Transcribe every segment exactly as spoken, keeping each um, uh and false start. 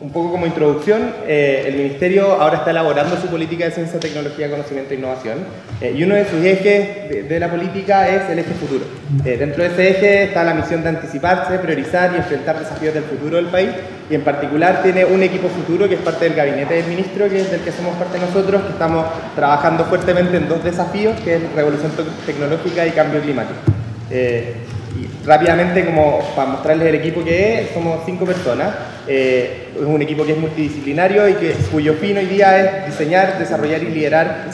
un poco como introducción, eh, el Ministerio ahora está elaborando su política de ciencia, tecnología, conocimiento e innovación, eh, y uno de sus ejes de, de la política es el eje futuro. Eh, dentro de ese eje está la misión de anticiparse, priorizar y enfrentar desafíos del futuro del país, y en particular tiene un equipo futuro que es parte del gabinete del ministro, que es del que somos parte nosotros, que estamos trabajando fuertemente en dos desafíos, que es revolución tecnológica y cambio climático. Eh, Y rápidamente, como para mostrarles el equipo que es, somos cinco personas. Eh, es un equipo que es multidisciplinario y que, cuyo fin hoy día es diseñar, desarrollar y liderar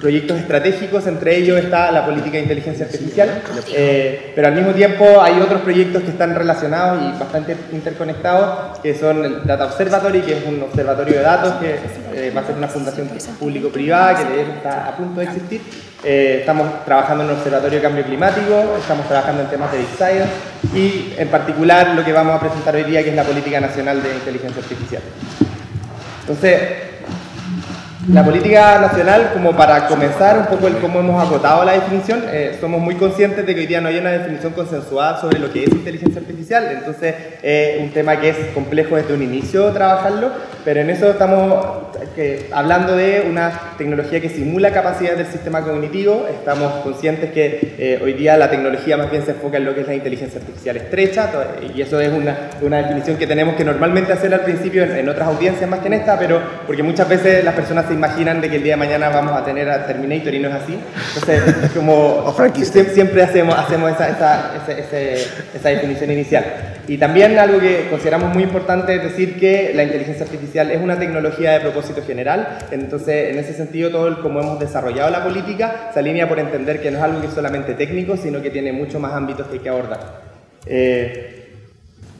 proyectos estratégicos. Entre ellos está la política de inteligencia artificial, eh, pero al mismo tiempo hay otros proyectos que están relacionados y bastante interconectados, que son el Data Observatory, que es un observatorio de datos que eh, va a ser una fundación público-privada que está a punto de existir. Eh, estamos trabajando en el Observatorio de Cambio Climático, estamos trabajando en temas de Big Science y en particular lo que vamos a presentar hoy día, que es la Política Nacional de Inteligencia Artificial. Entonces, la política nacional, como para comenzar un poco el cómo hemos acotado la definición, eh, somos muy conscientes de que hoy día no hay una definición consensuada sobre lo que es inteligencia artificial, entonces es eh, un tema que es complejo desde un inicio trabajarlo, pero en eso estamos... Que, hablando de una tecnología que simula capacidades del sistema cognitivo, estamos conscientes que eh, hoy día la tecnología más bien se enfoca en lo que es la inteligencia artificial estrecha, y eso es una, una definición que tenemos que normalmente hacer al principio en, en otras audiencias más que en esta, pero porque muchas veces las personas se imaginan de que el día de mañana vamos a tener a Terminator y no es así, entonces como siempre, siempre hacemos, hacemos esa, esa, esa, esa, esa definición inicial. Y también algo que consideramos muy importante es decir que la inteligencia artificial es una tecnología de propósito general, entonces en ese sentido todo el cómo hemos desarrollado la política se alinea por entender que no es algo que es solamente técnico, sino que tiene muchos más ámbitos que hay que abordar. Eh,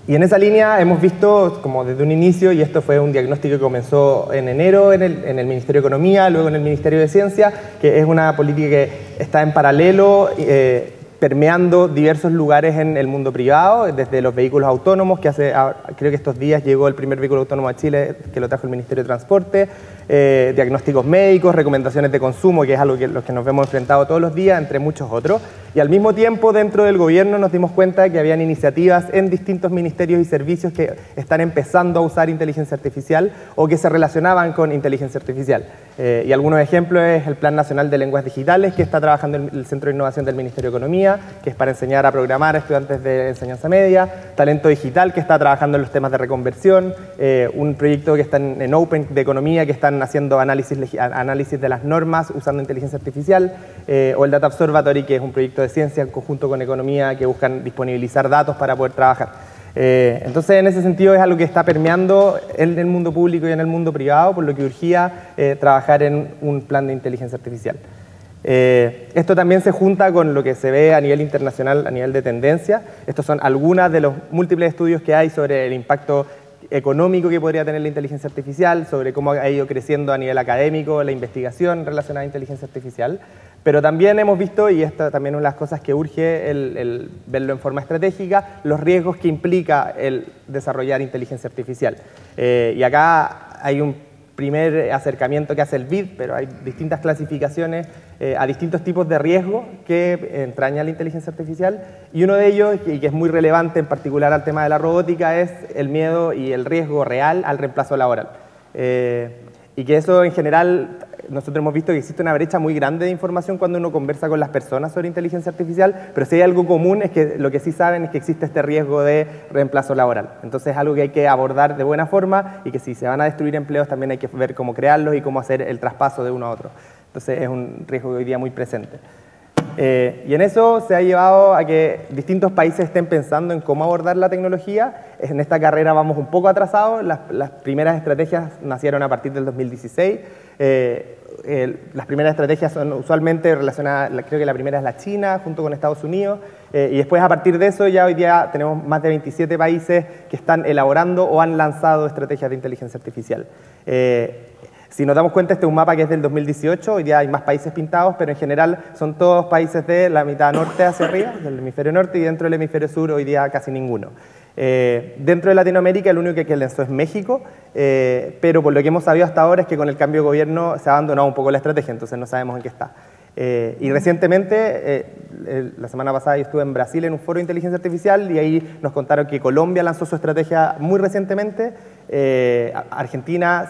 y en esa línea hemos visto como desde un inicio, y esto fue un diagnóstico que comenzó en enero en el, en el Ministerio de Economía, luego en el Ministerio de Ciencia, que es una política que está en paralelo, eh, permeando diversos lugares en el mundo privado, desde los vehículos autónomos, que hace, creo que estos días llegó el primer vehículo autónomo a Chile, que lo trajo el Ministerio de Transporte, eh, diagnósticos médicos, recomendaciones de consumo, que es algo que los que nos vemos enfrentados todos los días, entre muchos otros. Y al mismo tiempo, dentro del gobierno nos dimos cuenta de que habían iniciativas en distintos ministerios y servicios que están empezando a usar inteligencia artificial o que se relacionaban con inteligencia artificial. Eh, y algunos ejemplos es el Plan Nacional de Lenguas Digitales, que está trabajando el, el Centro de Innovación del Ministerio de Economía, que es para enseñar a programar a estudiantes de enseñanza media, Talento Digital, que está trabajando en los temas de reconversión, eh, un proyecto que está en, en Open de Economía, que están haciendo análisis, análisis de las normas usando inteligencia artificial, eh, o el Data Observatory, que es un proyecto de ciencia en conjunto con Economía, que buscan disponibilizar datos para poder trabajar. Eh, entonces, en ese sentido, es algo que está permeando en el mundo público y en el mundo privado, por lo que urgía eh, trabajar en un plan de inteligencia artificial. Eh, esto también se junta con lo que se ve a nivel internacional, a nivel de tendencia. Estos son algunos de los múltiples estudios que hay sobre el impacto económico que podría tener la inteligencia artificial, sobre cómo ha ido creciendo a nivel académico la investigación relacionada a inteligencia artificial. Pero también hemos visto, y esta también es una de las cosas que urge el, el verlo en forma estratégica, los riesgos que implica el desarrollar inteligencia artificial. Eh, y acá hay un primer acercamiento que hace el B I D, pero hay distintas clasificaciones eh, a distintos tipos de riesgo que entraña la inteligencia artificial, y uno de ellos, y que es muy relevante en particular al tema de la robótica, es el miedo y el riesgo real al reemplazo laboral. Eh, y que eso en general, nosotros hemos visto que existe una brecha muy grande de información cuando uno conversa con las personas sobre inteligencia artificial, pero si hay algo común es que lo que sí saben es que existe este riesgo de reemplazo laboral. Entonces es algo que hay que abordar de buena forma, y que si se van a destruir empleos también hay que ver cómo crearlos y cómo hacer el traspaso de uno a otro. Entonces es un riesgo hoy día muy presente. Eh, y en eso se ha llevado a que distintos países estén pensando en cómo abordar la tecnología. En esta carrera vamos un poco atrasados, las, las primeras estrategias nacieron a partir del dos mil dieciséis. Eh, eh, las primeras estrategias son usualmente relacionadas, creo que la primera es la China, junto con Estados Unidos, eh, y después a partir de eso ya hoy día tenemos más de veintisiete países que están elaborando o han lanzado estrategias de inteligencia artificial. Eh, Si nos damos cuenta, este es un mapa que es del dos mil dieciocho, hoy día hay más países pintados, pero en general son todos países de la mitad norte hacia arriba, del hemisferio norte, y dentro del hemisferio sur hoy día casi ninguno. Eh, dentro de Latinoamérica el único que lanzó es México, eh, pero por lo que hemos sabido hasta ahora es que con el cambio de gobierno se ha abandonado un poco la estrategia, entonces no sabemos en qué está. Eh, y recientemente, eh, eh, la semana pasada yo estuve en Brasil en un foro de inteligencia artificial, y ahí nos contaron que Colombia lanzó su estrategia muy recientemente, Eh, Argentina,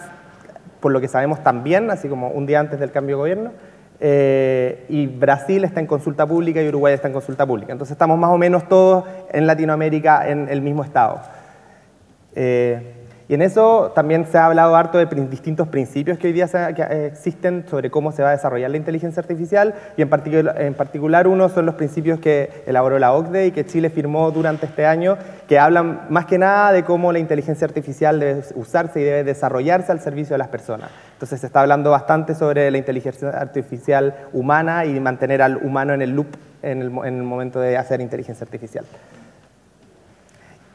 por lo que sabemos también, así como un día antes del cambio de gobierno, eh, y Brasil está en consulta pública y Uruguay está en consulta pública. Entonces estamos más o menos todos en Latinoamérica en el mismo estado. Eh, y en eso también se ha hablado harto de distintos principios que hoy día se, que existen sobre cómo se va a desarrollar la inteligencia artificial, y en, particu- en particular uno son los principios que elaboró la O C D E y que Chile firmó durante este año, que hablan más que nada de cómo la inteligencia artificial debe usarse y debe desarrollarse al servicio de las personas. Entonces se está hablando bastante sobre la inteligencia artificial humana y mantener al humano en el loop en el, en el momento de hacer inteligencia artificial.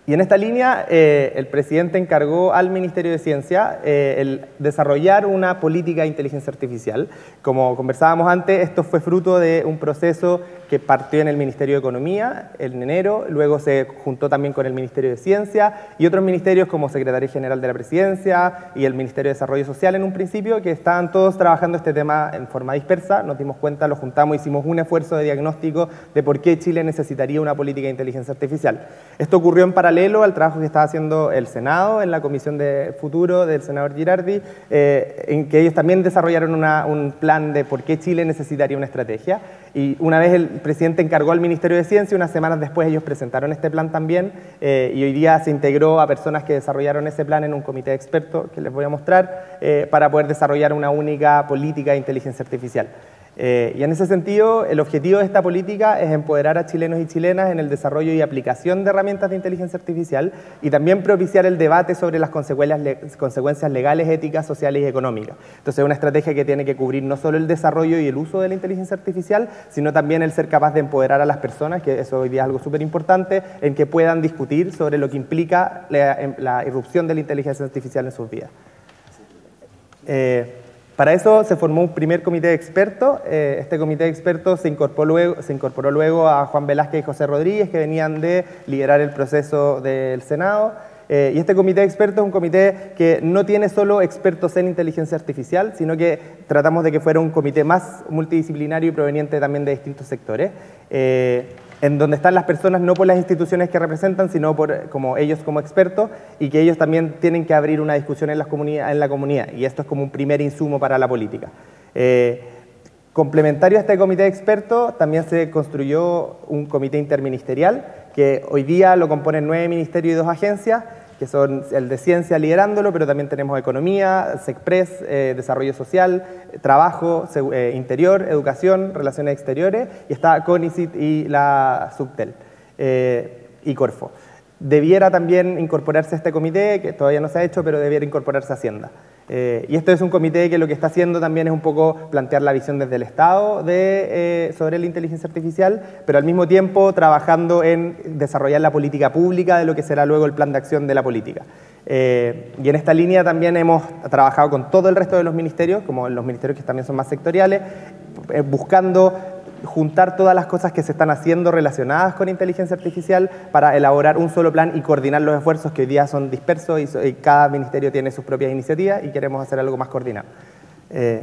Y en esta línea, eh, el presidente encargó al Ministerio de Ciencia eh, el desarrollar una política de inteligencia artificial. Como conversábamos antes, esto fue fruto de un proceso que partió en el Ministerio de Economía en enero, luego se juntó también con el Ministerio de Ciencia y otros ministerios como Secretaría General de la Presidencia y el Ministerio de Desarrollo Social en un principio, que estaban todos trabajando este tema en forma dispersa. Nos dimos cuenta, lo juntamos, hicimos un esfuerzo de diagnóstico de por qué Chile necesitaría una política de inteligencia artificial. Esto ocurrió en paralelo al trabajo que estaba haciendo el Senado en la Comisión de Futuro del senador Girardi, eh, en que ellos también desarrollaron una, un plan de por qué Chile necesitaría una estrategia. Y una vez el presidente encargó al Ministerio de Ciencia, unas semanas después ellos presentaron este plan también, eh, y hoy día se integró a personas que desarrollaron ese plan en un comité de expertos que les voy a mostrar, eh, para poder desarrollar una única política de inteligencia artificial. Eh, y en ese sentido, el objetivo de esta política es empoderar a chilenos y chilenas en el desarrollo y aplicación de herramientas de inteligencia artificial y también propiciar el debate sobre las consecuencias legales, éticas, sociales y económicas. Entonces es una estrategia que tiene que cubrir no solo el desarrollo y el uso de la inteligencia artificial, sino también el ser capaz de empoderar a las personas, que eso hoy día es algo súper importante, en que puedan discutir sobre lo que implica la, la irrupción de la inteligencia artificial en sus vidas. Eh, Para eso se formó un primer comité de expertos. Este comité de expertos se incorporó, luego, se incorporó luego a Juan Velázquez y José Rodríguez, que venían de liderar el proceso del Senado. Eh, y este comité de expertos es un comité que no tiene solo expertos en inteligencia artificial, sino que tratamos de que fuera un comité más multidisciplinario y proveniente también de distintos sectores, eh, en donde están las personas no por las instituciones que representan, sino por como ellos como expertos, y que ellos también tienen que abrir una discusión en, las comunidad, en la comunidad, y esto es como un primer insumo para la política. Eh, Complementario a este comité de expertos, también se construyó un comité interministerial que hoy día lo componen nueve ministerios y dos agencias, que son el de Ciencia liderándolo, pero también tenemos Economía, SECPRES, eh, Desarrollo Social, Trabajo, eh, Interior, Educación, Relaciones Exteriores, y está CONICYT y la Subtel eh, y Corfo. Debiera también incorporarse a este comité, que todavía no se ha hecho, pero debiera incorporarse a Hacienda. Eh, y esto es un comité que lo que está haciendo también es un poco plantear la visión desde el Estado de, eh, sobre la inteligencia artificial, pero al mismo tiempo trabajando en desarrollar la política pública de lo que será luego el plan de acción de la política. Eh, y en esta línea también hemos trabajado con todo el resto de los ministerios, como los ministerios que también son más sectoriales, eh, buscando juntar todas las cosas que se están haciendo relacionadas con inteligencia artificial para elaborar un solo plan y coordinar los esfuerzos que hoy día son dispersos y, so y cada ministerio tiene sus propias iniciativas y queremos hacer algo más coordinado. Eh,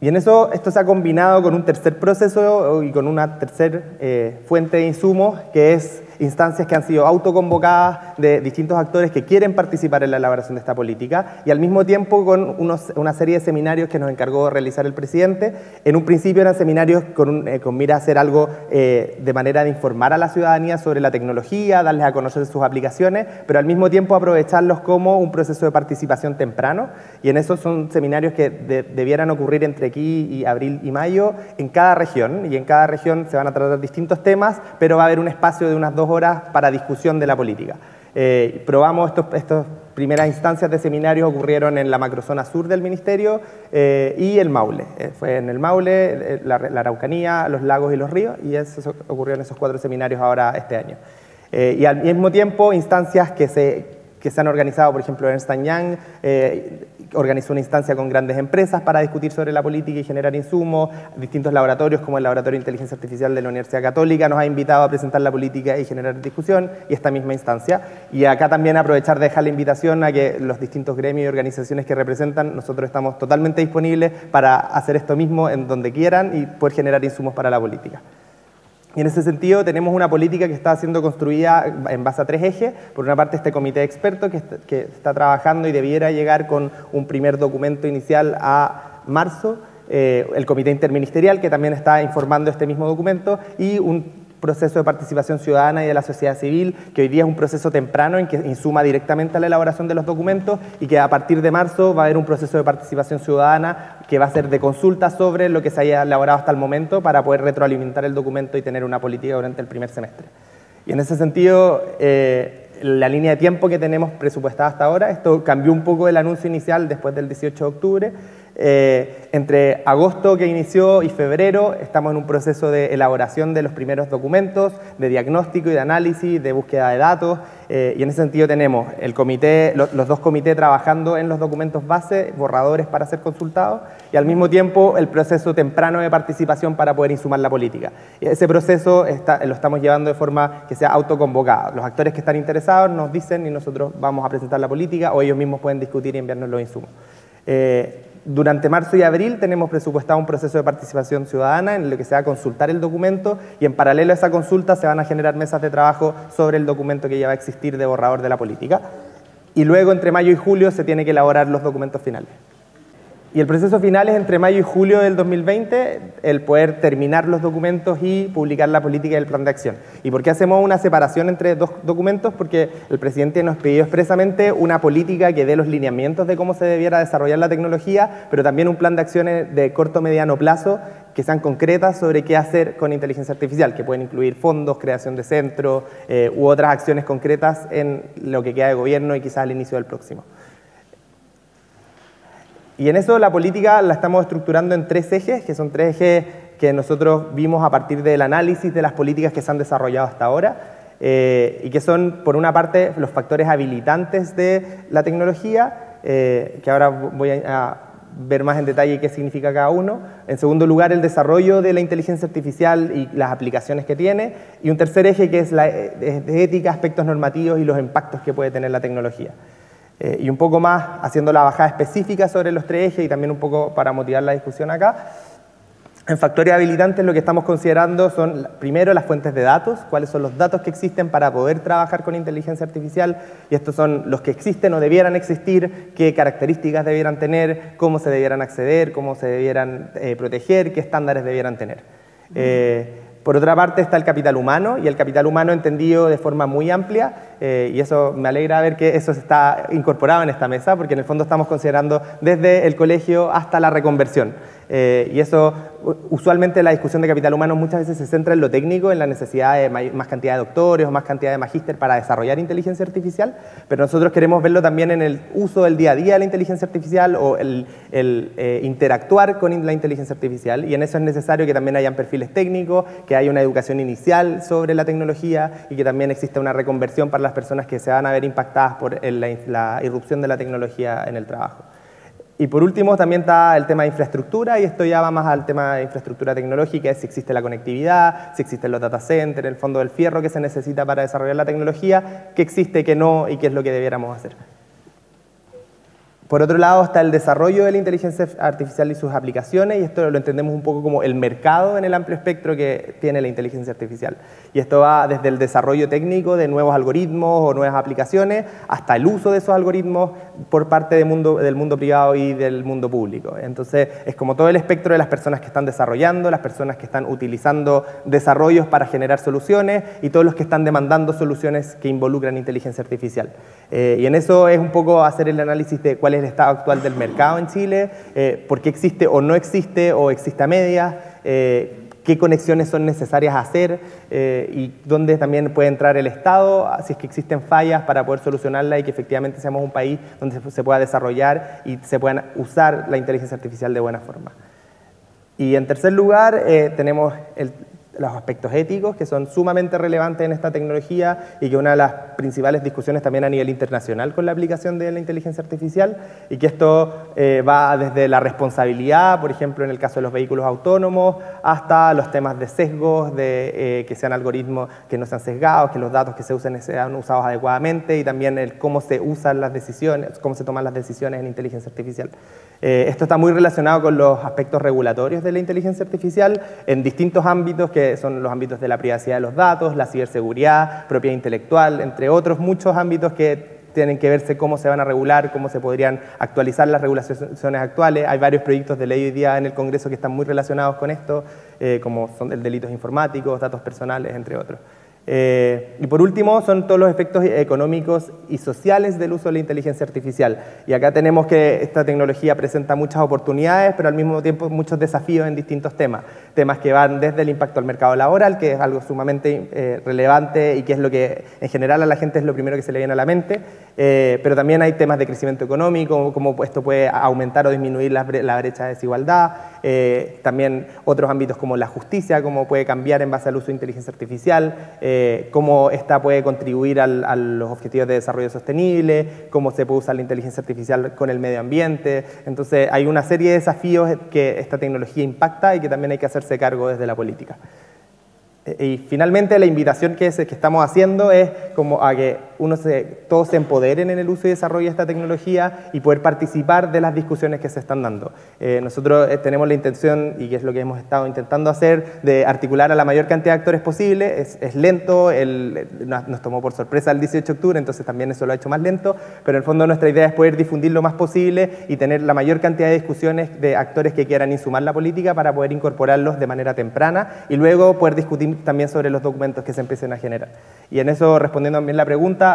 y en eso, esto se ha combinado con un tercer proceso y con una tercer eh, fuente de insumos, que es instancias que han sido autoconvocadas de distintos actores que quieren participar en la elaboración de esta política, y al mismo tiempo con unos, una serie de seminarios que nos encargó realizar el presidente. En un principio eran seminarios con, un, eh, con mira a hacer algo eh, de manera de informar a la ciudadanía sobre la tecnología, darles a conocer sus aplicaciones, pero al mismo tiempo aprovecharlos como un proceso de participación temprano, y en eso son seminarios que de, debieran ocurrir entre aquí y abril y mayo en cada región, y en cada región se van a tratar distintos temas, pero va a haber un espacio de unas dos horas para discusión de la política. Eh, probamos estos, estos primeras instancias de seminarios ocurrieron en la macrozona sur del Ministerio eh, y el Maule. Eh, fue en el Maule, eh, la, la Araucanía, los lagos y los ríos, y eso ocurrió en esos cuatro seminarios ahora este año. Eh, y al mismo tiempo instancias que se, que se han organizado, por ejemplo Ernst and Young, eh, organizó una instancia con grandes empresas para discutir sobre la política y generar insumos, distintos laboratorios como el Laboratorio de Inteligencia Artificial de la Universidad Católica nos ha invitado a presentar la política y generar discusión, y esta misma instancia. Y acá también aprovechar de dejar la invitación a que los distintos gremios y organizaciones que representan, nosotros estamos totalmente disponibles para hacer esto mismo en donde quieran y poder generar insumos para la política. Y en ese sentido tenemos una política que está siendo construida en base a tres ejes. Por una parte este comité de expertos que está, que está trabajando y debiera llegar con un primer documento inicial a marzo, eh, el comité interministerial que también está informando este mismo documento y un proceso de participación ciudadana y de la sociedad civil, que hoy día es un proceso temprano en que insuma directamente a la elaboración de los documentos y que a partir de marzo va a haber un proceso de participación ciudadana que va a ser de consulta sobre lo que se haya elaborado hasta el momento para poder retroalimentar el documento y tener una política durante el primer semestre. Y en ese sentido, eh, la línea de tiempo que tenemos presupuestada hasta ahora, esto cambió un poco del anuncio inicial después del dieciocho de octubre, Eh, entre agosto que inició y febrero estamos en un proceso de elaboración de los primeros documentos, de diagnóstico y de análisis, de búsqueda de datos, eh, y en ese sentido tenemos el comité, los, los dos comités trabajando en los documentos base, borradores para ser consultados, y al mismo tiempo el proceso temprano de participación para poder insumar la política. Ese proceso está, lo estamos llevando de forma que sea autoconvocada. Los actores que están interesados nos dicen y nosotros vamos a presentar la política o ellos mismos pueden discutir y enviarnos los insumos. Eh, Durante marzo y abril tenemos presupuestado un proceso de participación ciudadana en lo que se va a consultar el documento y en paralelo a esa consulta se van a generar mesas de trabajo sobre el documento que ya va a existir de borrador de la política. Y luego entre mayo y julio se tiene que elaborar los documentos finales. Y el proceso final es entre mayo y julio del dos mil veinte, el poder terminar los documentos y publicar la política y el plan de acción. ¿Y por qué hacemos una separación entre dos documentos? Porque el presidente nos pidió expresamente una política que dé los lineamientos de cómo se debiera desarrollar la tecnología, pero también un plan de acciones de corto o mediano plazo que sean concretas sobre qué hacer con inteligencia artificial, que pueden incluir fondos, creación de centros eh, u otras acciones concretas en lo que queda de gobierno y quizás al inicio del próximo. Y en eso la política la estamos estructurando en tres ejes, que son tres ejes que nosotros vimos a partir del análisis de las políticas que se han desarrollado hasta ahora, eh, y que son, por una parte, los factores habilitantes de la tecnología, eh, que ahora voy a, a ver más en detalle qué significa cada uno. En segundo lugar, el desarrollo de la inteligencia artificial y las aplicaciones que tiene. Y un tercer eje que es la es de ética, aspectos normativos y los impactos que puede tener la tecnología. Eh, y un poco más haciendo la bajada específica sobre los tres ejes y también un poco para motivar la discusión acá. En factores habilitantes lo que estamos considerando son, primero, las fuentes de datos, cuáles son los datos que existen para poder trabajar con inteligencia artificial, y estos son los que existen o debieran existir, qué características debieran tener, cómo se debieran acceder, cómo se debieran eh, proteger, qué estándares debieran tener. Mm. Eh, Por otra parte está el capital humano, y el capital humano entendido de forma muy amplia, eh, y eso me alegra ver que eso está incorporado en esta mesa, porque en el fondo estamos considerando desde el colegio hasta la reconversión. Eh, y eso, usualmente la discusión de capital humano muchas veces se centra en lo técnico, en la necesidad de más cantidad de doctores o más cantidad de magíster para desarrollar inteligencia artificial, pero nosotros queremos verlo también en el uso del día a día de la inteligencia artificial o el, el eh, interactuar con la inteligencia artificial, y en eso es necesario que también hayan perfiles técnicos, que haya una educación inicial sobre la tecnología y que también exista una reconversión para las personas que se van a ver impactadas por la, la irrupción de la tecnología en el trabajo. Y por último también está el tema de infraestructura, y esto ya va más al tema de infraestructura tecnológica, si existe la conectividad, si existen los data centers, el fondo del fierro que se necesita para desarrollar la tecnología, qué existe, qué no y qué es lo que debiéramos hacer. Por otro lado está el desarrollo de la inteligencia artificial y sus aplicaciones, y esto lo entendemos un poco como el mercado en el amplio espectro que tiene la inteligencia artificial. Y esto va desde el desarrollo técnico de nuevos algoritmos o nuevas aplicaciones hasta el uso de esos algoritmos por parte del mundo, del mundo privado y del mundo público. Entonces es como todo el espectro de las personas que están desarrollando, las personas que están utilizando desarrollos para generar soluciones y todos los que están demandando soluciones que involucran inteligencia artificial. Eh, y en eso es un poco hacer el análisis de cuál es el estado actual del mercado en Chile, eh, por qué existe o no existe, o existe a medias, eh, qué conexiones son necesarias hacer eh, y dónde también puede entrar el Estado, si es que existen fallas para poder solucionarla y que efectivamente seamos un país donde se pueda desarrollar y se puedan usar la inteligencia artificial de buena forma. Y en tercer lugar, eh, tenemos el... los aspectos éticos, que son sumamente relevantes en esta tecnología y que una de las principales discusiones también a nivel internacional con la aplicación de la inteligencia artificial, y que esto eh, va desde la responsabilidad, por ejemplo en el caso de los vehículos autónomos, hasta los temas de sesgos, de eh, que sean algoritmos que no sean sesgados, que los datos que se usen sean usados adecuadamente, y también el cómo se usan las decisiones, cómo se toman las decisiones en inteligencia artificial. Eh, esto está muy relacionado con los aspectos regulatorios de la inteligencia artificial en distintos ámbitos que que son los ámbitos de la privacidad de los datos, la ciberseguridad, propiedad intelectual, entre otros muchos ámbitos que tienen que verse cómo se van a regular, cómo se podrían actualizar las regulaciones actuales. Hay varios proyectos de ley hoy día en el Congreso que están muy relacionados con esto, eh, como son el delitos informáticos, datos personales, entre otros. Eh, y por último, son todos los efectos económicos y sociales del uso de la inteligencia artificial. Y acá tenemos que esta tecnología presenta muchas oportunidades, pero al mismo tiempo muchos desafíos en distintos temas. Temas que van desde el impacto al mercado laboral, que es algo sumamente eh, relevante y que es lo que en general a la gente es lo primero que se le viene a la mente. Eh, pero también hay temas de crecimiento económico, cómo esto puede aumentar o disminuir la, bre la brecha de desigualdad. Eh, también otros ámbitos como la justicia, cómo puede cambiar en base al uso de inteligencia artificial. Eh, cómo esta puede contribuir al, a los objetivos de desarrollo sostenible, cómo se puede usar la inteligencia artificial con el medio ambiente. Entonces, hay una serie de desafíos que esta tecnología impacta y que también hay que hacerse cargo desde la política. Y finalmente, la invitación que, es, que estamos haciendo es como a que uno se, todos se empoderen en el uso y desarrollo de esta tecnología y poder participar de las discusiones que se están dando. Eh, nosotros tenemos la intención, y que es lo que hemos estado intentando hacer, de articular a la mayor cantidad de actores posible. Es, es lento, el, nos tomó por sorpresa el dieciocho de octubre, entonces también eso lo ha hecho más lento, pero en el fondo nuestra idea es poder difundir lo más posible y tener la mayor cantidad de discusiones de actores que quieran insumar la política para poder incorporarlos de manera temprana y luego poder discutir también sobre los documentos que se empiecen a generar. Y en eso, respondiendo también la pregunta,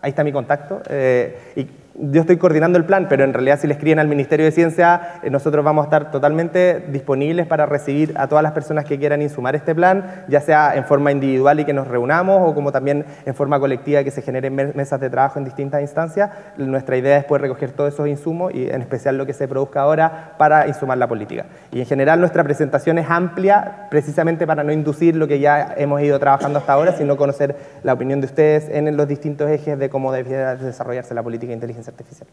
ahí está mi contacto, eh, y yo estoy coordinando el plan, pero en realidad si le escriben al Ministerio de Ciencia, eh, nosotros vamos a estar totalmente disponibles para recibir a todas las personas que quieran insumar este plan, ya sea en forma individual y que nos reunamos, o como también en forma colectiva que se generen mesas de trabajo en distintas instancias. Nuestra idea es poder recoger todos esos insumos, y en especial lo que se produzca ahora, para insumar la política. Y en general nuestra presentación es amplia, precisamente para no inducir lo que ya hemos ido trabajando hasta ahora, sino conocer la opinión de ustedes en los distintos ejes de cómo debería desarrollarse la política de inteligencia artificial.